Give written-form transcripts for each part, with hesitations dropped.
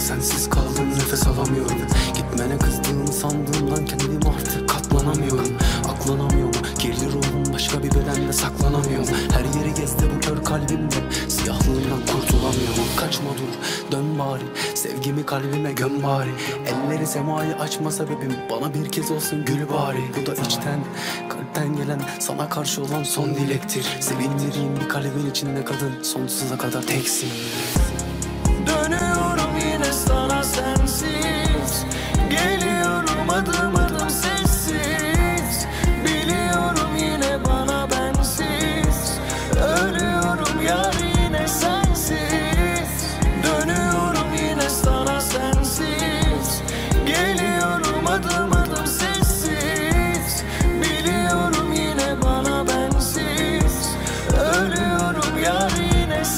Bak sensiz kaldım, nefes alamıyorum. Gitmene kızdığımı sandığımdan kendimi artık katlanamıyorum. Aklanamıyorum, geri ruhum başka bir bedende saklanamıyorum. Her yeri gezdi bu kör kalbimde, siyahlığından kurtulamıyorum. Kaçma dur, dön bari, sevgimi kalbime göm bari. Elleri semayı açma sebebim, bana bir kez olsun gül bari. Bu da içten, kalpten gelen, sana karşı olan son dilektir. Sevindireyim bir kalbin içinde kadın, sonsuza kadar teksin. Dönüyorum yine sana sensiz, geliyorum adım adım sessiz. Biliyorum yine bana bensiz, ölüyorum yar yine sensiz. Dönüyorum yine sana sensiz, geliyorum adım adım sessiz. Biliyorum yine bana bensiz, ölüyorum yar yine sensiz.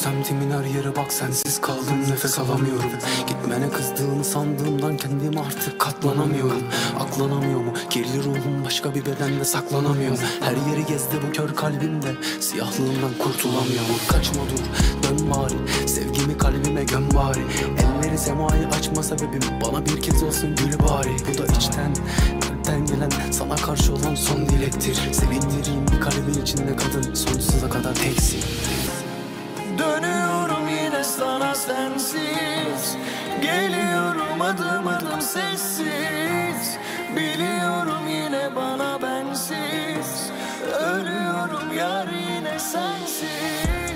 Semtimin her yere bak, sensiz kaldım, nefes alamıyorum. Gitmene kızdığımı sandığımdan kendimi artık katlanamıyorum. Aklanamıyorum, kirli ruhum başka bir bedende saklanamıyorum. Her yeri gezdi bu kör kalbimde, siyahlığımdan kurtulamıyorum. Kaçma dur, dön bari, sevgimi kalbime göm bari. Elleri semayı açma sebebim, bana bir kez olsun gül bari. Bu da içten, kalpten gelen, sana karşı olan son dilektir. Sevindireyim bir kalbin içinde kadın, sonsuza kadar teksin. Dönüyorum yine sana sensiz, geliyorum adım adım sessiz. Biliyorum yine bana bensiz, ölüyorum yar yine sensiz.